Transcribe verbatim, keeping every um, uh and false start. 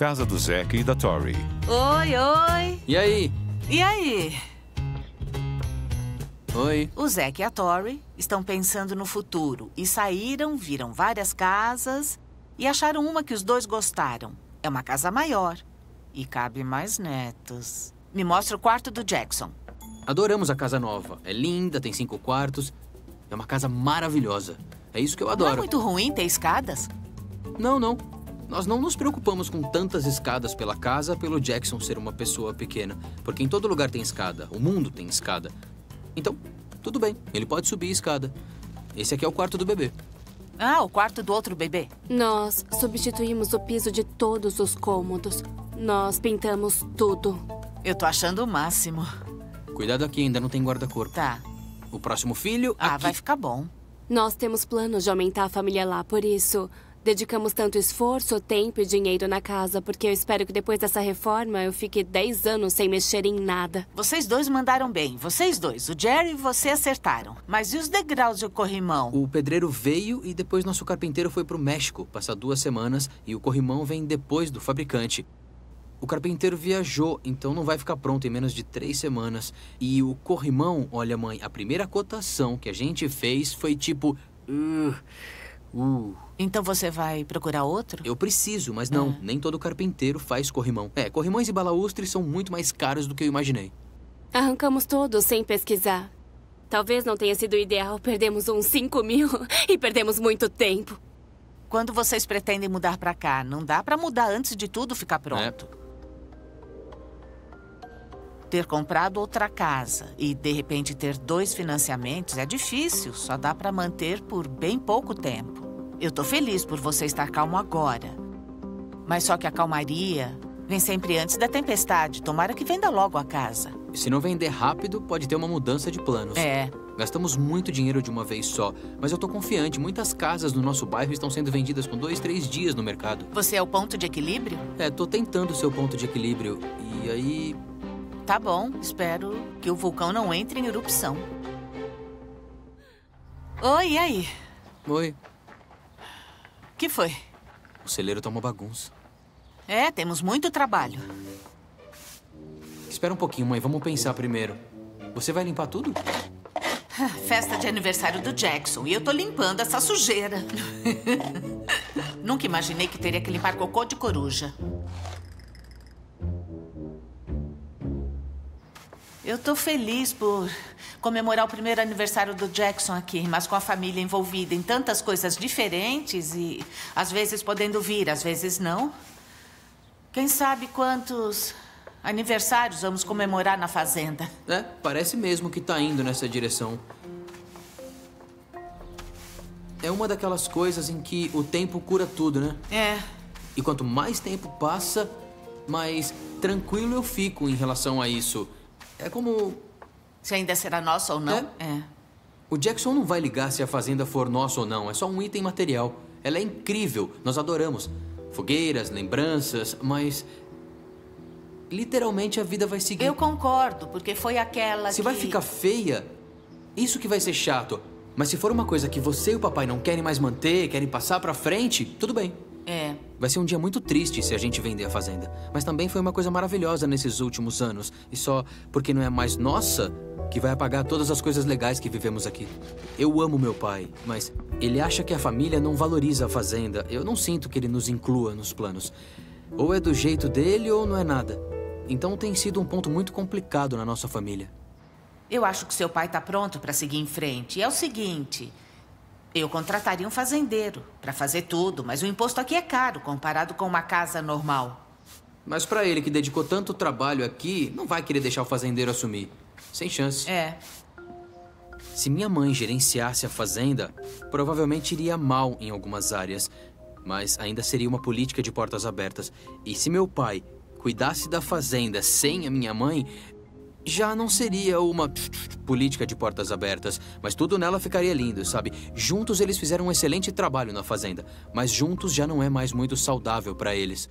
casa do Zach e da Tori. Oi, oi. E aí? E aí? Oi. O Zach e a Tori estão pensando no futuro e saíram, viram várias casas e acharam uma que os dois gostaram. É uma casa maior e cabe mais netos. Me mostra o quarto do Jackson. Adoramos a casa nova. É linda, tem cinco quartos. É uma casa maravilhosa. É isso que eu adoro. Não é muito ruim ter escadas? Não, não. Nós não nos preocupamos com tantas escadas pela casa pelo Jackson ser uma pessoa pequena. Porque em todo lugar tem escada. O mundo tem escada. Então, tudo bem. Ele pode subir a escada. Esse aqui é o quarto do bebê. Ah, o quarto do outro bebê. Nós substituímos o piso de todos os cômodos. Nós pintamos tudo. Eu tô achando o máximo. Cuidado aqui, ainda não tem guarda-corpo. Tá. O próximo filho, aqui. Ah, vai ficar bom. Nós temos planos de aumentar a família lá, por isso... Dedicamos tanto esforço, tempo e dinheiro na casa, porque eu espero que depois dessa reforma eu fique dez anos sem mexer em nada. Vocês dois mandaram bem, vocês dois. O Jerry e você acertaram. Mas e os degraus de corrimão? O pedreiro veio e depois nosso carpinteiro foi pro México. Passar duas semanas e o corrimão vem depois do fabricante. O carpinteiro viajou, então não vai ficar pronto em menos de três semanas. E o corrimão, olha mãe, a primeira cotação que a gente fez foi tipo... Uh, uh. Então você vai procurar outro? Eu preciso, mas não. Ah. Nem todo carpinteiro faz corrimão. É, corrimões e balaústres são muito mais caros do que eu imaginei. Arrancamos todos sem pesquisar. Talvez não tenha sido ideal. Perdemos uns cinco mil e perdemos muito tempo. Quando vocês pretendem mudar pra cá? Não dá pra mudar antes de tudo ficar pronto. É. Ter comprado outra casa e, de repente, ter dois financiamentos é difícil. Só dá pra manter por bem pouco tempo. Eu tô feliz por você estar calmo agora. Mas só que a calmaria vem sempre antes da tempestade. Tomara que venda logo a casa. Se não vender rápido, pode ter uma mudança de planos. É. Gastamos muito dinheiro de uma vez só. Mas eu tô confiante. Muitas casas no nosso bairro estão sendo vendidas com dois, três dias no mercado. Você é o ponto de equilíbrio? É, tô tentando ser o ponto de equilíbrio. E aí... Tá bom. Espero que o vulcão não entre em erupção. Oi, e aí? Oi. O que foi? O celeiro tá uma bagunça. É, temos muito trabalho. Espera um pouquinho, mãe. Vamos pensar primeiro. Você vai limpar tudo? Festa de aniversário do Jackson. E eu tô limpando essa sujeira. Nunca imaginei que teria que limpar cocô de coruja. Eu tô feliz por comemorar o primeiro aniversário do Jackson aqui, mas com a família envolvida em tantas coisas diferentes e às vezes podendo vir, às vezes não. Quem sabe quantos aniversários vamos comemorar na fazenda? É, parece mesmo que tá indo nessa direção. É uma daquelas coisas em que o tempo cura tudo, né? É. E quanto mais tempo passa, mais tranquilo eu fico em relação a isso. É como... Se ainda será nossa ou não. É. É. O Jackson não vai ligar se a fazenda for nossa ou não. É só um item material. Ela é incrível. Nós adoramos. Fogueiras, lembranças, mas... Literalmente a vida vai seguir. Eu concordo, porque foi aquela se que... vai ficar feia, isso que vai ser chato. Mas se for uma coisa que você e o papai não querem mais manter, querem passar pra frente, tudo bem. É. Vai ser um dia muito triste se a gente vender a fazenda. Mas também foi uma coisa maravilhosa nesses últimos anos. E só porque não é mais nossa que vai apagar todas as coisas legais que vivemos aqui. Eu amo meu pai, mas ele acha que a família não valoriza a fazenda. Eu não sinto que ele nos inclua nos planos. Ou é do jeito dele ou não é nada. Então tem sido um ponto muito complicado na nossa família. Eu acho que seu pai tá pronto pra seguir em frente. E é o seguinte... Eu contrataria um fazendeiro para fazer tudo, mas o imposto aqui é caro comparado com uma casa normal. Mas para ele que dedicou tanto trabalho aqui, não vai querer deixar o fazendeiro assumir. Sem chance. É. Se minha mãe gerenciasse a fazenda, provavelmente iria mal em algumas áreas, mas ainda seria uma política de portas abertas. E se meu pai cuidasse da fazenda sem a minha mãe... Já não seria uma política de portas abertas, mas tudo nela ficaria lindo, sabe? Juntos eles fizeram um excelente trabalho na fazenda, mas juntos já não é mais muito saudável para eles.